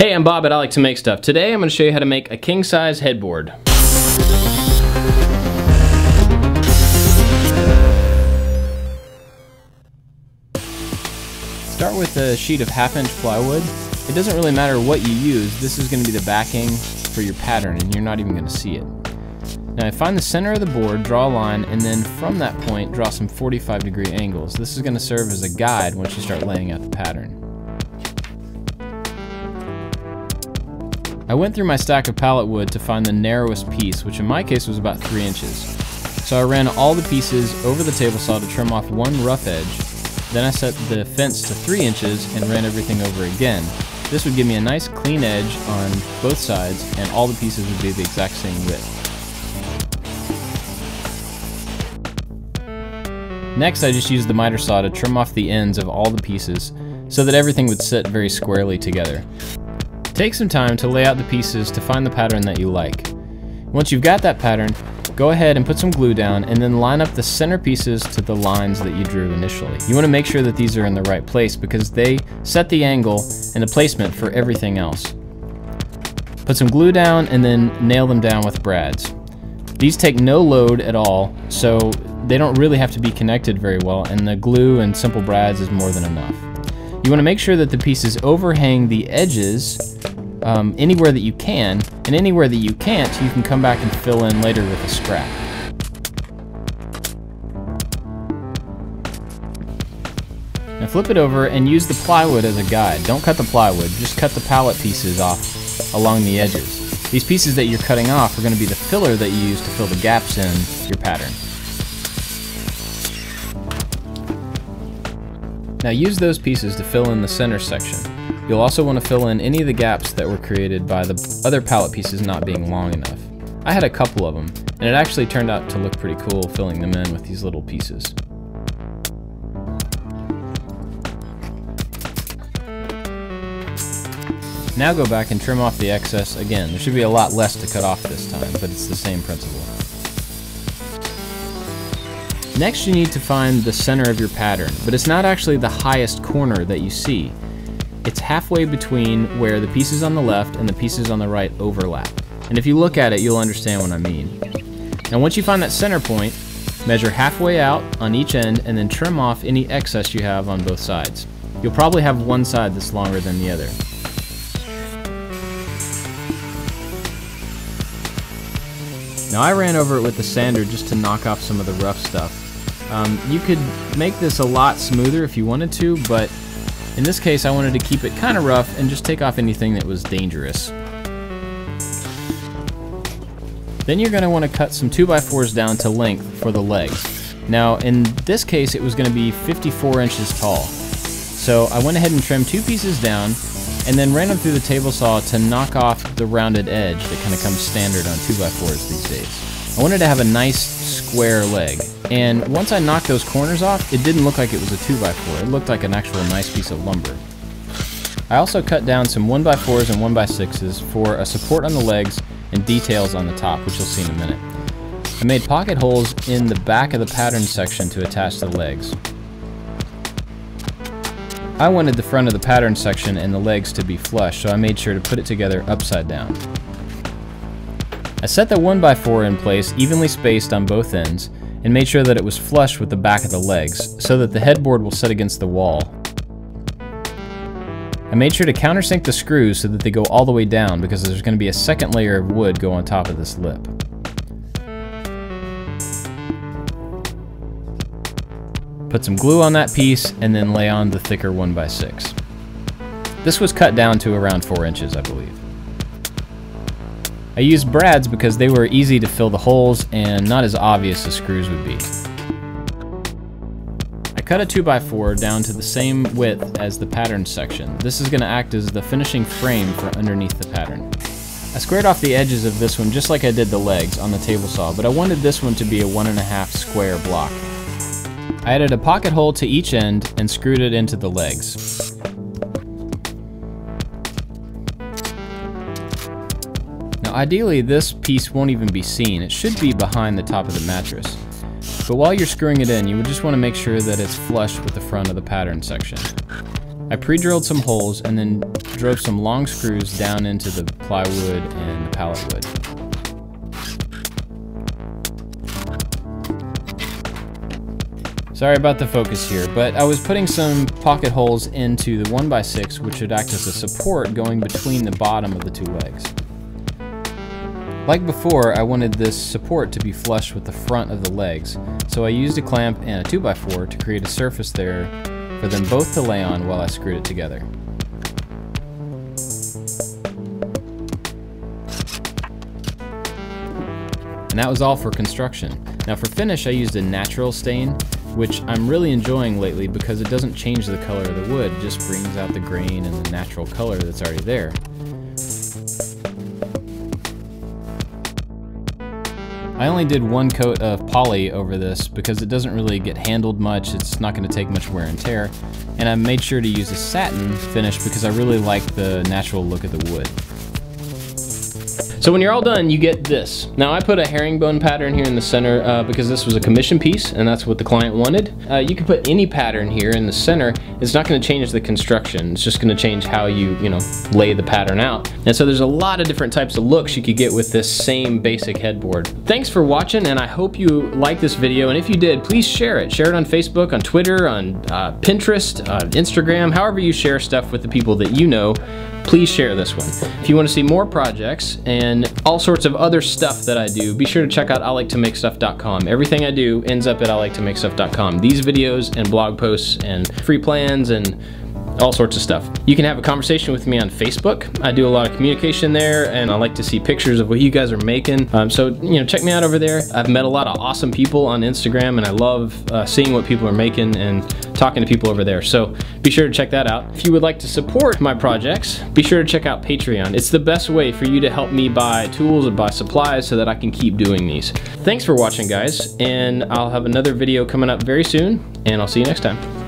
Hey, I'm Bob at I Like To Make Stuff. Today I'm going to show you how to make a king-size headboard. Start with a sheet of 1/2 inch plywood. It doesn't really matter what you use, this is going to be the backing for your pattern and you're not even going to see it. Now find the center of the board, draw a line, and then from that point draw some 45-degree angles. This is going to serve as a guide once you start laying out the pattern. I went through my stack of pallet wood to find the narrowest piece, which in my case was about 3 inches. So I ran all the pieces over the table saw to trim off one rough edge, then I set the fence to 3 inches and ran everything over again. This would give me a nice clean edge on both sides and all the pieces would be the exact same width. Next I just used the miter saw to trim off the ends of all the pieces so that everything would sit very squarely together. Take some time to lay out the pieces to find the pattern that you like. Once you've got that pattern, go ahead and put some glue down and then line up the center pieces to the lines that you drew initially. You want to make sure that these are in the right place because they set the angle and the placement for everything else. Put some glue down and then nail them down with brads. These take no load at all, so they don't really have to be connected very well, and the glue and simple brads is more than enough. You want to make sure that the pieces overhang the edges anywhere that you can, and anywhere that you can't, you can come back and fill in later with a scrap. Now flip it over and use the plywood as a guide. Don't cut the plywood, just cut the pallet pieces off along the edges. These pieces that you're cutting off are going to be the filler that you use to fill the gaps in your pattern. Now use those pieces to fill in the center section. You'll also want to fill in any of the gaps that were created by the other pallet pieces not being long enough. I had a couple of them, and it actually turned out to look pretty cool filling them in with these little pieces. Now go back and trim off the excess again. There should be a lot less to cut off this time, but it's the same principle. Next you need to find the center of your pattern, but it's not actually the highest corner that you see. It's halfway between where the pieces on the left and the pieces on the right overlap. And if you look at it, you'll understand what I mean. Now once you find that center point, measure halfway out on each end and then trim off any excess you have on both sides. You'll probably have one side that's longer than the other. Now I ran over it with the sander just to knock off some of the rough stuff. You could make this a lot smoother if you wanted to, but in this case I wanted to keep it kind of rough and just take off anything that was dangerous. Then you're going to want to cut some 2x4s down to length for the legs. Now in this case it was going to be 54 inches tall. So I went ahead and trimmed 2 pieces down and then ran them through the table saw to knock off the rounded edge that kind of comes standard on 2x4s these days. I wanted to have a nice square leg, and once I knocked those corners off, it didn't look like it was a 2x4, it looked like an actual nice piece of lumber. I also cut down some 1x4s and 1x6s for a support on the legs and details on the top, which you'll see in a minute. I made pocket holes in the back of the pattern section to attach the legs. I wanted the front of the pattern section and the legs to be flush, so I made sure to put it together upside down. I set the 1x4 in place evenly spaced on both ends and made sure that it was flush with the back of the legs so that the headboard will sit against the wall. I made sure to countersink the screws so that they go all the way down because there's going to be a second layer of wood go on top of this lip. Put some glue on that piece and then lay on the thicker 1x6. This was cut down to around 4 inches, I believe. I used brads because they were easy to fill the holes and not as obvious as screws would be. I cut a 2x4 down to the same width as the pattern section. This is going to act as the finishing frame for underneath the pattern. I squared off the edges of this one just like I did the legs on the table saw, but I wanted this one to be a 1.5 square block. I added a pocket hole to each end and screwed it into the legs. Now ideally this piece won't even be seen, it should be behind the top of the mattress. But while you're screwing it in, you would just want to make sure that it's flush with the front of the pattern section. I pre-drilled some holes and then drove some long screws down into the plywood and the pallet wood. Sorry about the focus here, but I was putting some pocket holes into the 1x6, which would act as a support going between the bottom of the two legs. Like before, I wanted this support to be flush with the front of the legs, so I used a clamp and a 2x4 to create a surface there for them both to lay on while I screwed it together. And that was all for construction. Now for finish, I used a natural stain, which I'm really enjoying lately because it doesn't change the color of the wood, it just brings out the grain and the natural color that's already there. I only did one coat of poly over this because it doesn't really get handled much, it's not going to take much wear and tear, and I made sure to use a satin finish because I really like the natural look of the wood. So when you're all done, you get this. Now I put a herringbone pattern here in the center because this was a commission piece and that's what the client wanted. You can put any pattern here in the center. It's not gonna change the construction. It's just gonna change how you lay the pattern out. And so there's a lot of different types of looks you could get with this same basic headboard. Thanks for watching, and I hope you liked this video. And if you did, please share it. Share it on Facebook, on Twitter, on Pinterest, Instagram, however you share stuff with the people that you know. Please share this one. If you want to see more projects and all sorts of other stuff that I do, be sure to check out iliketomakestuff.com. Everything I do ends up at iliketomakestuff.com. These videos and blog posts and free plans and all sorts of stuff. You can have a conversation with me on Facebook. I do a lot of communication there, and I like to see pictures of what you guys are making. So check me out over there. I've met a lot of awesome people on Instagram, and I love seeing what people are making and talking to people over there. So be sure to check that out. If you would like to support my projects, be sure to check out Patreon. It's the best way for you to help me buy tools and buy supplies so that I can keep doing these. Thanks for watching, guys, and I'll have another video coming up very soon, and I'll see you next time.